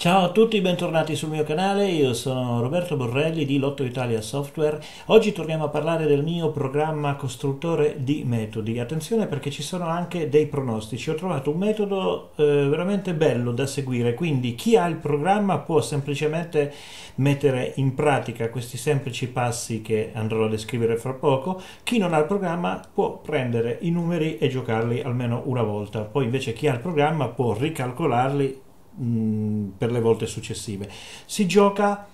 Ciao a tutti, bentornati sul mio canale, io sono Roberto Borrelli di Lotto Italia Software. Oggi torniamo a parlare del mio programma Costruttore di Metodi. Attenzione perché ci sono anche dei pronostici. Ho trovato un metodo veramente bello da seguire, quindi chi ha il programma può semplicemente mettere in pratica questi semplici passi che andrò a descrivere fra poco. Chi non ha il programma può prendere i numeri e giocarli almeno una volta. Poi invece chi ha il programma può ricalcolarli per le volte successive. Si gioca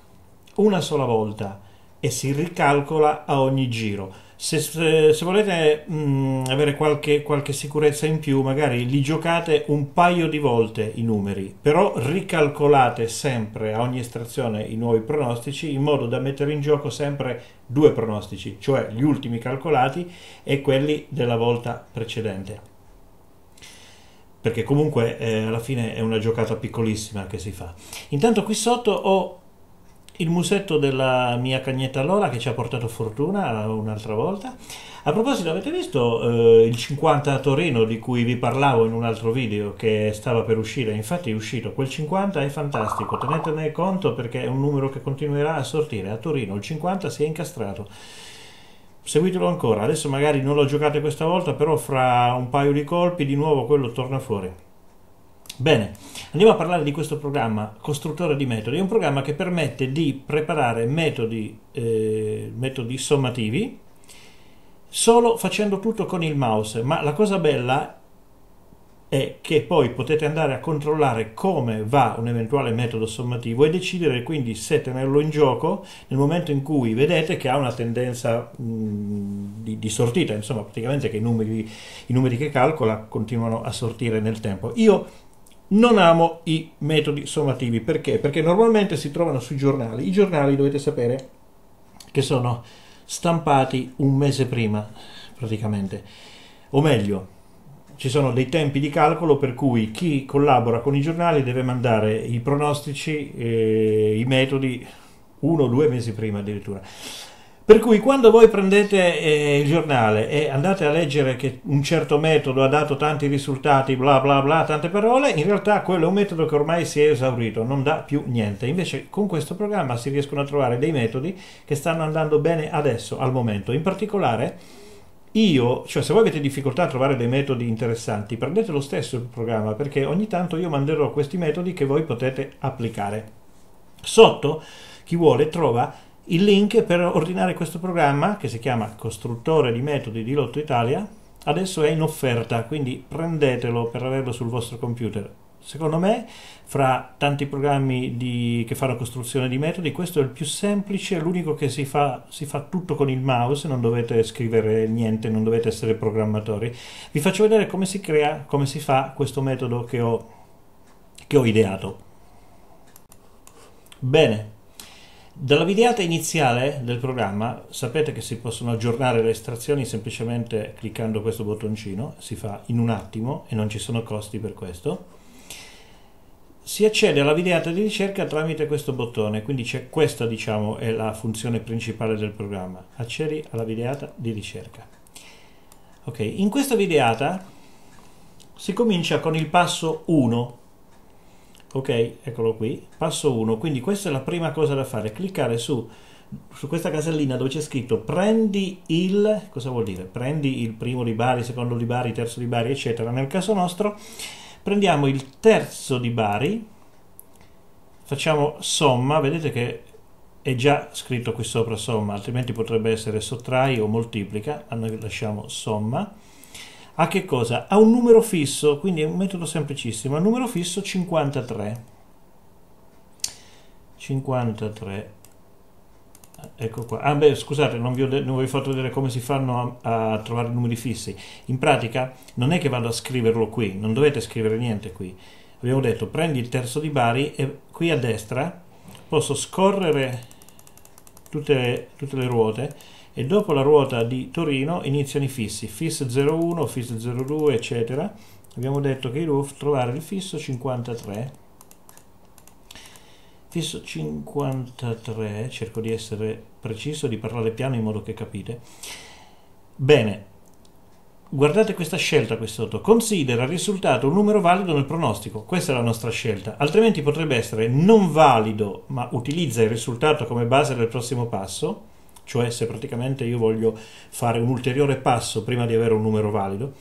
una sola volta e si ricalcola a ogni giro. Se volete avere qualche sicurezza in più, magari li giocate un paio di volte i numeri, però ricalcolate sempre a ogni estrazione i nuovi pronostici, in modo da mettere in gioco sempre due pronostici, cioè gli ultimi calcolati e quelli della volta precedente, perché comunque alla fine è una giocata piccolissima che si fa. Intanto qui sotto ho il musetto della mia cagnetta Lola, che ci ha portato fortuna un'altra volta. A proposito, avete visto il 50 a Torino di cui vi parlavo in un altro video che stava per uscire? Infatti è uscito, quel 50 è fantastico, tenetene conto perché è un numero che continuerà a sortire. A Torino il 50 si è incastrato. Seguitelo ancora, adesso magari non lo giocate questa volta, però fra un paio di colpi di nuovo quello torna fuori. Bene, andiamo a parlare di questo programma Costruttore di Metodi. È un programma che permette di preparare metodi sommativi solo facendo tutto con il mouse, ma la cosa bella è che poi potete andare a controllare come va un eventuale metodo sommativo e decidere quindi se tenerlo in gioco nel momento in cui vedete che ha una tendenza di sortita, insomma praticamente che i numeri che calcola continuano a sortire nel tempo. Io non amo i metodi sommativi, perché? Perché normalmente si trovano sui giornali. I giornali dovete sapere che sono stampati un mese prima praticamente, o meglio, ci sono dei tempi di calcolo per cui chi collabora con i giornali deve mandare i pronostici, i metodi, 1 o 2 mesi prima addirittura. Per cui quando voi prendete il giornale e andate a leggere che un certo metodo ha dato tanti risultati, bla bla bla, tante parole, in realtà quello è un metodo che ormai si è esaurito, non dà più niente. Invece con questo programma si riescono a trovare dei metodi che stanno andando bene adesso, al momento. In particolare, se voi avete difficoltà a trovare dei metodi interessanti, prendete lo stesso il programma, perché ogni tanto io manderò questi metodi che voi potete applicare. Sotto, chi vuole trova il link per ordinare questo programma che si chiama Costruttore di Metodi di Lotto Italia. Adesso è in offerta, quindi prendetelo per averlo sul vostro computer. Secondo me, fra tanti programmi che fanno costruzione di metodi, questo è il più semplice, l'unico che si fa tutto con il mouse, non dovete scrivere niente, non dovete essere programmatori. Vi faccio vedere come si crea, come si fa questo metodo che ho ideato. Bene, dalla videata iniziale del programma sapete che si possono aggiornare le estrazioni semplicemente cliccando questo bottoncino, si fa in un attimo e non ci sono costi per questo. Si accede alla videata di ricerca tramite questo bottone, quindi questa diciamo è la funzione principale del programma. Accedi alla videata di ricerca. Ok, in questa videata si comincia con il passo 1. Ok, eccolo qui, passo 1. Quindi questa è la prima cosa da fare, cliccare su questa casellina dove c'è scritto prendi il, cosa vuol dire? Prendi il primo di Bari, secondo di Bari, terzo di Bari, eccetera. Nel caso nostro prendiamo il terzo di Bari, facciamo somma, vedete che è già scritto qui sopra somma, altrimenti potrebbe essere sottrai o moltiplica, a noi lasciamo somma. A che cosa? A un numero fisso, quindi è un metodo semplicissimo, a un numero fisso 53. 53. Ecco qua. Ah beh, scusate, non vi ho fatto vedere come si fanno a trovare numeri fissi. In pratica non è che vado a scriverlo qui, non dovete scrivere niente qui. Abbiamo detto prendi il terzo di Bari e qui a destra posso scorrere tutte le ruote e dopo la ruota di Torino iniziano i fissi, FIS 01, FIS 02, eccetera. Abbiamo detto che devo trovare il fisso 53. Fisso 53, cerco di essere preciso, di parlare piano in modo che capite. Bene, Guardate questa scelta qui sotto. Considera il risultato un numero valido nel pronostico. Questa è la nostra scelta. Altrimenti potrebbe essere non valido, ma utilizza il risultato come base del prossimo passo. Cioè se praticamente io voglio fare un ulteriore passo prima di avere un numero valido.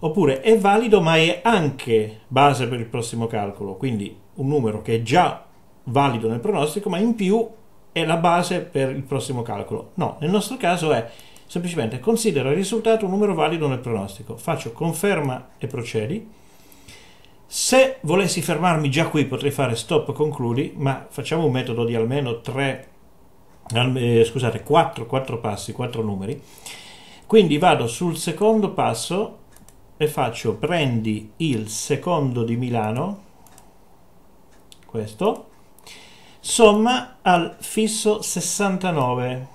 Oppure è valido ma è anche base per il prossimo calcolo. Quindi un numero che è già valido nel pronostico ma in più è la base per il prossimo calcolo. No, nel nostro caso è semplicemente considera il risultato un numero valido nel pronostico. Faccio conferma e procedi. Se volessi fermarmi già qui potrei fare stop concludi, ma facciamo un metodo di almeno 4 passi, 4 numeri. Quindi vado sul secondo passo e faccio prendi il secondo di Milano, questo, somma al fisso 69.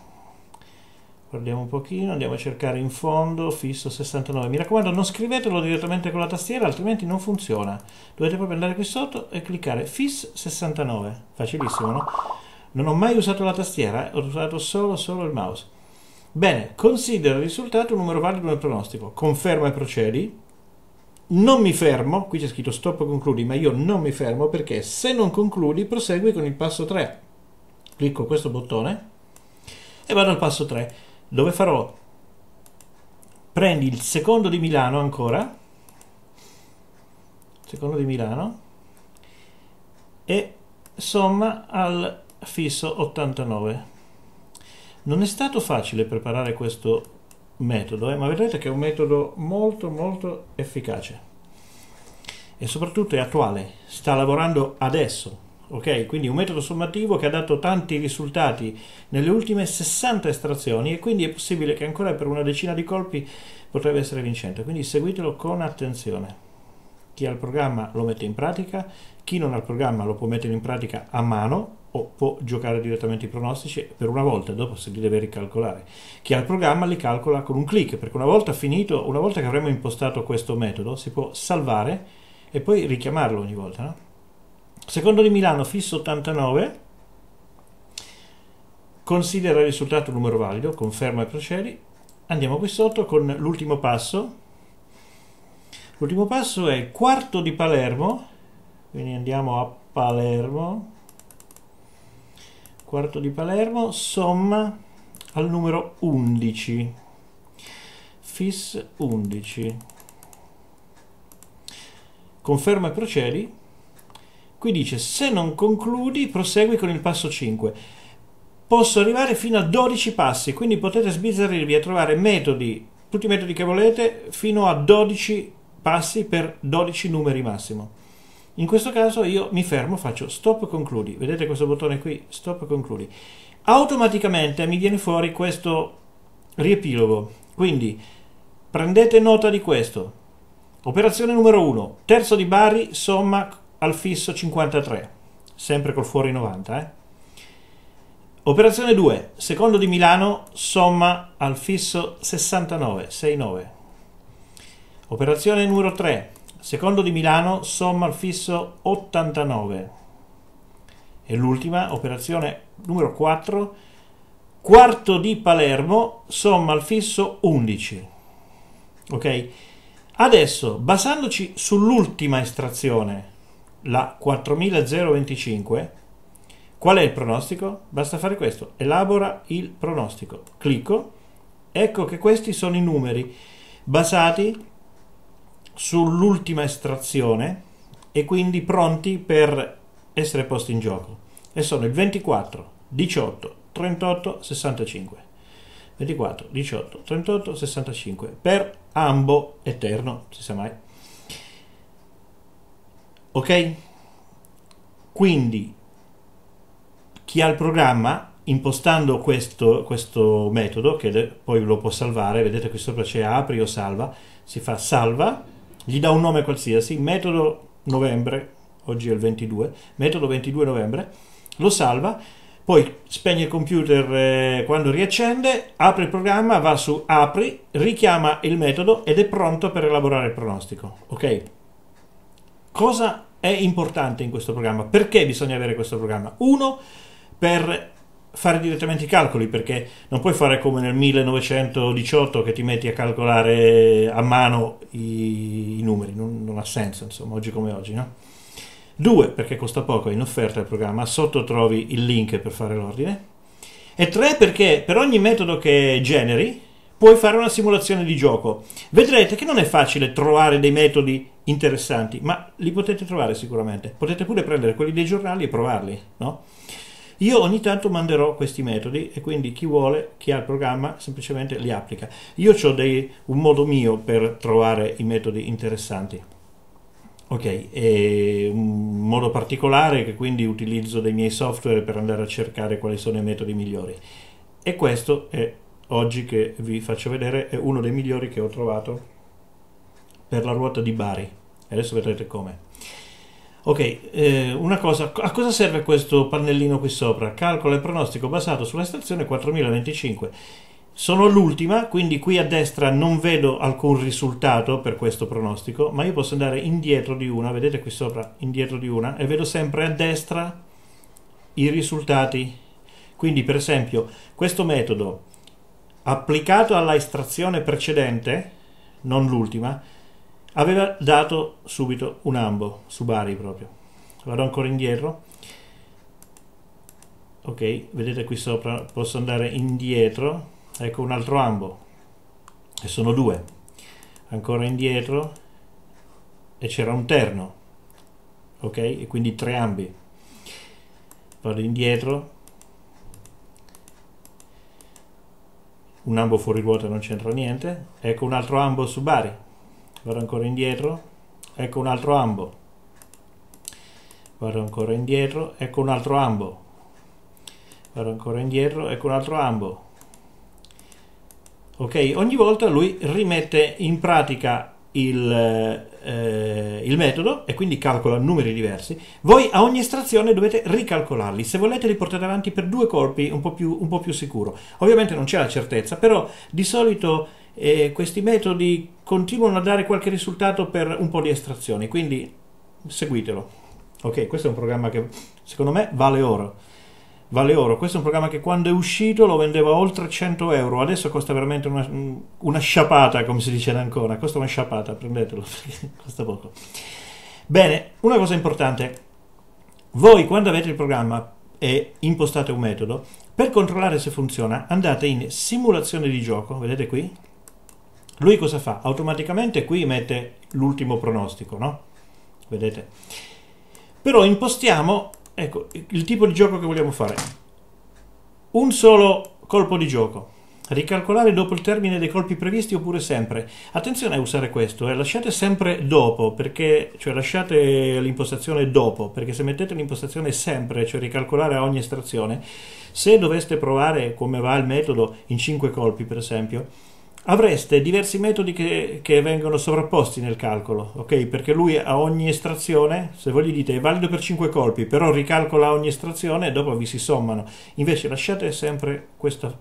Guardiamo un pochino, andiamo a cercare in fondo, fisso 69. Mi raccomando, non scrivetelo direttamente con la tastiera, altrimenti non funziona. Dovete proprio andare qui sotto e cliccare FIS 69. Facilissimo, no? Non ho mai usato la tastiera, ho usato solo il mouse. Bene, considero il risultato un numero valido nel pronostico. Conferma e procedi. Non mi fermo, qui c'è scritto stop concludi, ma io non mi fermo perché se non concludi prosegui con il passo 3. Clicco questo bottone e vado al passo 3. Dove farò? Prendi il secondo di Milano ancora, secondo di Milano, e somma al fisso 89. Non è stato facile preparare questo metodo, ma vedrete che è un metodo molto efficace e soprattutto è attuale, sta lavorando adesso. Ok, quindi un metodo sommativo che ha dato tanti risultati nelle ultime 60 estrazioni e quindi è possibile che ancora per una decina di colpi potrebbe essere vincente, quindi seguitelo con attenzione. Chi ha il programma lo mette in pratica, chi non ha il programma lo può mettere in pratica a mano o può giocare direttamente i pronostici per una volta, dopo se li deve ricalcolare. Chi ha il programma li calcola con un click, perché una volta che avremo impostato questo metodo si può salvare e poi richiamarlo ogni volta, no? Secondo di Milano, fisso 89, considera il risultato un numero valido, conferma e procedi. Andiamo qui sotto con l'ultimo passo. L'ultimo passo è quarto di Palermo, quindi andiamo a Palermo, quarto di Palermo, somma al numero 11, fis 11, conferma e procedi. Qui dice, se non concludi, prosegui con il passo 5. Posso arrivare fino a 12 passi, quindi potete sbizzarrirvi a trovare metodi, tutti i metodi che volete, fino a 12 passi per 12 numeri massimo. In questo caso io mi fermo, faccio stop concludi. Vedete questo bottone qui? Stop concludi. Automaticamente mi viene fuori questo riepilogo. Quindi prendete nota di questo. Operazione numero 1. Terzo di Bari, somma al fisso 53, sempre col fuori 90. Operazione 2, secondo di Milano, somma al fisso 69, 69. Operazione numero 3, secondo di Milano, somma al fisso 89. E l'ultima, operazione numero 4, quarto di Palermo, somma al fisso 11. Ok? Adesso, basandoci sull'ultima estrazione, la 4025, qual è il pronostico? Basta fare questo, elabora il pronostico, clicco, ecco che questi sono i numeri basati sull'ultima estrazione e quindi pronti per essere posti in gioco, e sono il 24, 18, 38, 65, 24, 18, 38, 65 per ambo eterno, si sa mai. Ok? Quindi chi ha il programma, impostando questo metodo, che poi lo può salvare, vedete qui sopra c'è apri o salva, si fa salva, gli dà un nome qualsiasi, metodo novembre, oggi è il 22, metodo 22 novembre, lo salva, poi spegne il computer quando riaccende, apre il programma, va su apri, richiama il metodo ed è pronto per elaborare il pronostico. Ok? Cosa è importante in questo programma? Perché bisogna avere questo programma? Uno, per fare direttamente i calcoli, perché non puoi fare come nel 1918 che ti metti a calcolare a mano i numeri, non ha senso, insomma, oggi come oggi, no? 2, perché costa poco, è in offerta il programma, sotto trovi il link per fare l'ordine. E 3, perché per ogni metodo che generi puoi fare una simulazione di gioco. Vedrete che non è facile trovare dei metodi interessanti, ma li potete trovare sicuramente. Potete pure prendere quelli dei giornali e provarli, no? Io ogni tanto manderò questi metodi e quindi chi vuole, chi ha il programma, semplicemente li applica. Io ho un modo mio per trovare i metodi interessanti. Ok, è un modo particolare che quindi utilizzo dei miei software per andare a cercare quali sono i metodi migliori. E questo è oggi che vi faccio vedere, è uno dei migliori che ho trovato per la ruota di Bari. Adesso vedrete come. Ok, a cosa serve questo pannellino qui sopra? Calcolo e pronostico basato sulla stazione 4025. Sono l'ultima, quindi qui a destra non vedo alcun risultato per questo pronostico, ma io posso andare indietro di una, vedete qui sopra, indietro di una, e vedo sempre a destra i risultati. Quindi per esempio questo metodo applicato alla estrazione precedente, non l'ultima, aveva dato subito un ambo, su Bari proprio. Vado ancora indietro. Ok, vedete qui sopra, posso andare indietro. Ecco un altro ambo, e sono 2, ancora indietro, e c'era un terno, ok? E quindi 3 ambi. Vado indietro, un ambo fuori ruota non c'entra niente, ecco un altro ambo su Bari, vado ancora indietro, ecco un altro ambo, vado ancora indietro, ecco un altro ambo, vado ancora indietro, ecco un altro ambo. Ok, ogni volta lui rimette in pratica il metodo e quindi calcola numeri diversi. Voi a ogni estrazione dovete ricalcolarli, se volete li portate avanti per 2 colpi un po' più sicuro. Ovviamente non c'è la certezza, però di solito questi metodi continuano a dare qualche risultato per un po' di estrazioni, quindi seguitelo. Ok, questo è un programma che secondo me vale oro. Vale oro, questo è un programma che quando è uscito lo vendevo a oltre 100 euro, adesso costa veramente una sciapata, come si dice ad Ancona, costa una sciapata, prendetelo, costa poco. Bene, una cosa importante, voi quando avete il programma e impostate un metodo, per controllare se funziona andate in simulazione di gioco, vedete qui? Lui cosa fa? Automaticamente qui mette l'ultimo pronostico, no? Vedete? Però impostiamo... Ecco, il tipo di gioco che vogliamo fare. Un solo colpo di gioco. Ricalcolare dopo il termine dei colpi previsti oppure sempre. Attenzione a usare questo, lasciate sempre dopo, perché, cioè lasciate l'impostazione dopo, perché se mettete l'impostazione sempre, cioè ricalcolare a ogni estrazione, se doveste provare come va il metodo in 5 colpi per esempio, avreste diversi metodi che vengono sovrapposti nel calcolo, ok? Perché lui a ogni estrazione, se voi gli dite è valido per 5 colpi, però ricalcola ogni estrazione e dopo vi si sommano. Invece lasciate sempre questo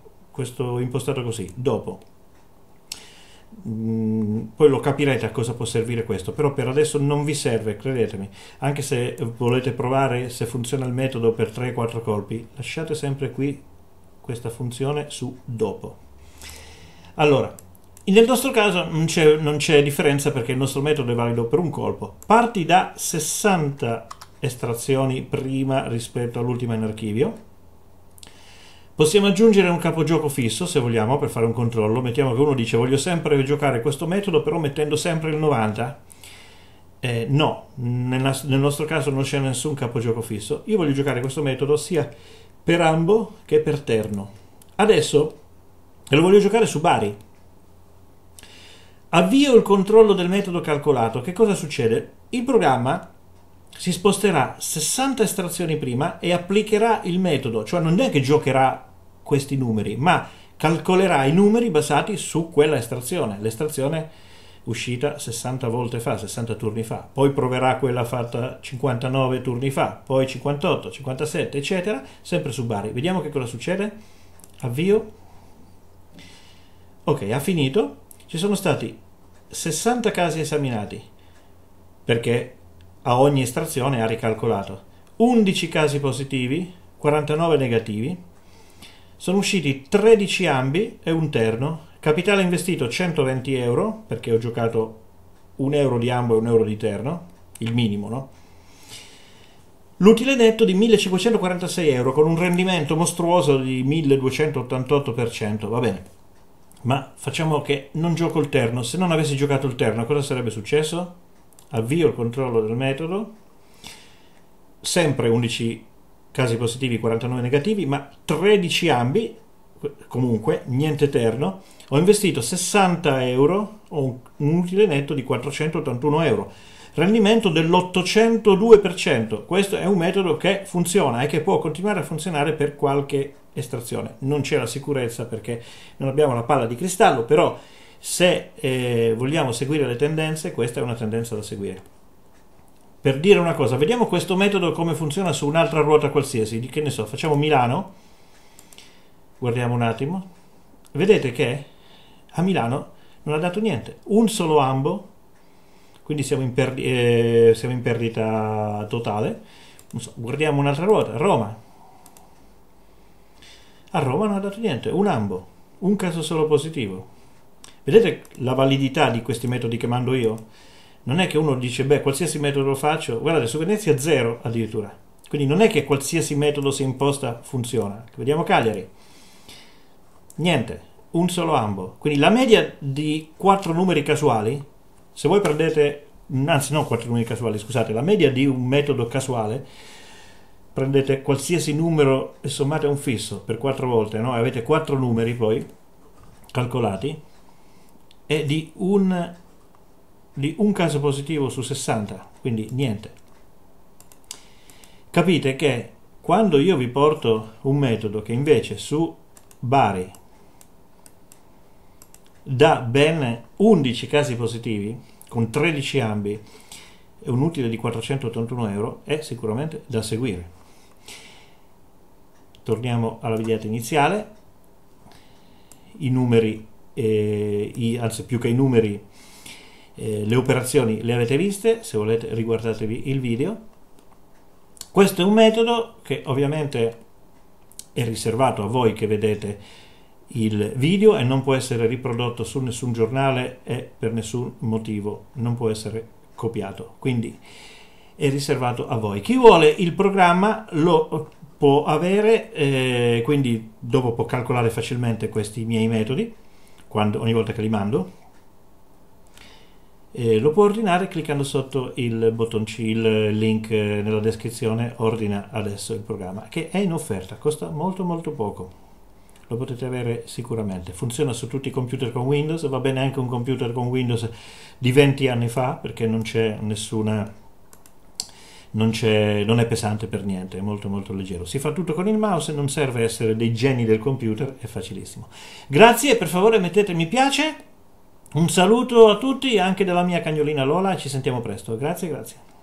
impostato così, dopo. Poi lo capirete a cosa può servire questo, però per adesso non vi serve, credetemi. Anche se volete provare se funziona il metodo per 3-4 colpi, lasciate sempre qui questa funzione su dopo. Allora, nel nostro caso non c'è differenza perché il nostro metodo è valido per un colpo. Parti da 60 estrazioni prima rispetto all'ultima in archivio. Possiamo aggiungere un capogioco fisso, se vogliamo, per fare un controllo. Mettiamo che uno dice voglio sempre giocare questo metodo, però mettendo sempre il 90. No, nel nostro caso non c'è nessun capogioco fisso. Io voglio giocare questo metodo sia per ambo che per terno. Adesso... e lo voglio giocare su Bari. Avvio il controllo del metodo calcolato. Che cosa succede? Il programma si sposterà 60 estrazioni prima e applicherà il metodo. Cioè non è che giocherà questi numeri, ma calcolerà i numeri basati su quella estrazione. L'estrazione uscita 60 volte fa, 60 turni fa. Poi proverà quella fatta 59 turni fa, poi 58, 57, eccetera, sempre su Bari. Vediamo che cosa succede. Avvio. Ok, ha finito, ci sono stati 60 casi esaminati, perché a ogni estrazione ha ricalcolato, 11 casi positivi, 49 negativi, Sono usciti 13 ambi e un terno, capitale investito 120 euro, perché ho giocato 1 euro di ambo e 1 euro di terno, il minimo, no? L'utile netto di 1546 euro, con un rendimento mostruoso di 1288%, va bene. Ma facciamo che non gioco il terno. Se non avessi giocato il terno, cosa sarebbe successo? Avvio il controllo del metodo, sempre 11 casi positivi, 49 negativi, ma 13 ambi, comunque niente terno. Ho investito 60 euro, ho un utile netto di 481 euro. Rendimento dell'802%. Questo è un metodo che funziona e che può continuare a funzionare per qualche estrazione. Non c'è la sicurezza perché non abbiamo la palla di cristallo, però se vogliamo seguire le tendenze, questa è una tendenza da seguire. Per dire una cosa, vediamo questo metodo come funziona su un'altra ruota qualsiasi. Che ne so, facciamo Milano, guardiamo un attimo, vedete che a Milano non ha dato niente, un solo ambo. Quindi siamo in perdita totale. Non so, guardiamo un'altra ruota, Roma. A Roma non ha dato niente, un ambo, un caso solo positivo. Vedete la validità di questi metodi che mando io? Non è che uno dice, beh, qualsiasi metodo lo faccio, guardate, su Venezia 0 addirittura. Quindi non è che qualsiasi metodo si imposta funziona. Vediamo Cagliari. Niente, un solo ambo. Quindi la media di 4 numeri casuali, se voi prendete, anzi no 4 numeri casuali, scusate, la media di un metodo casuale, prendete qualsiasi numero e sommate un fisso per 4 volte, no? Avete 4 numeri poi calcolati, è di un caso positivo su 60, quindi niente. Capite che quando io vi porto un metodo che invece su Bari da ben 11 casi positivi, con 13 ambi e un utile di 481 euro, è sicuramente da seguire. Torniamo alla videata iniziale. I numeri, anzi più che i numeri, le operazioni le avete viste, se volete riguardatevi il video. Questo è un metodo che ovviamente è riservato a voi che vedete il video e non può essere riprodotto su nessun giornale e per nessun motivo non può essere copiato, quindi è riservato a voi. Chi vuole il programma lo può avere, quindi dopo può calcolare facilmente questi miei metodi ogni volta che li mando, lo può ordinare cliccando sotto il bottoncino, il link nella descrizione, ordina adesso il programma che è in offerta, costa molto molto poco. Lo potete avere sicuramente, funziona su tutti i computer con Windows, va bene anche un computer con Windows di 20 anni fa perché non c'è nessuna, non è pesante per niente, è molto molto leggero, si fa tutto con il mouse, non serve essere dei geni del computer, è facilissimo. Grazie, per favore mettete mi piace, un saluto a tutti anche dalla mia cagnolina Lola, ci sentiamo presto, grazie.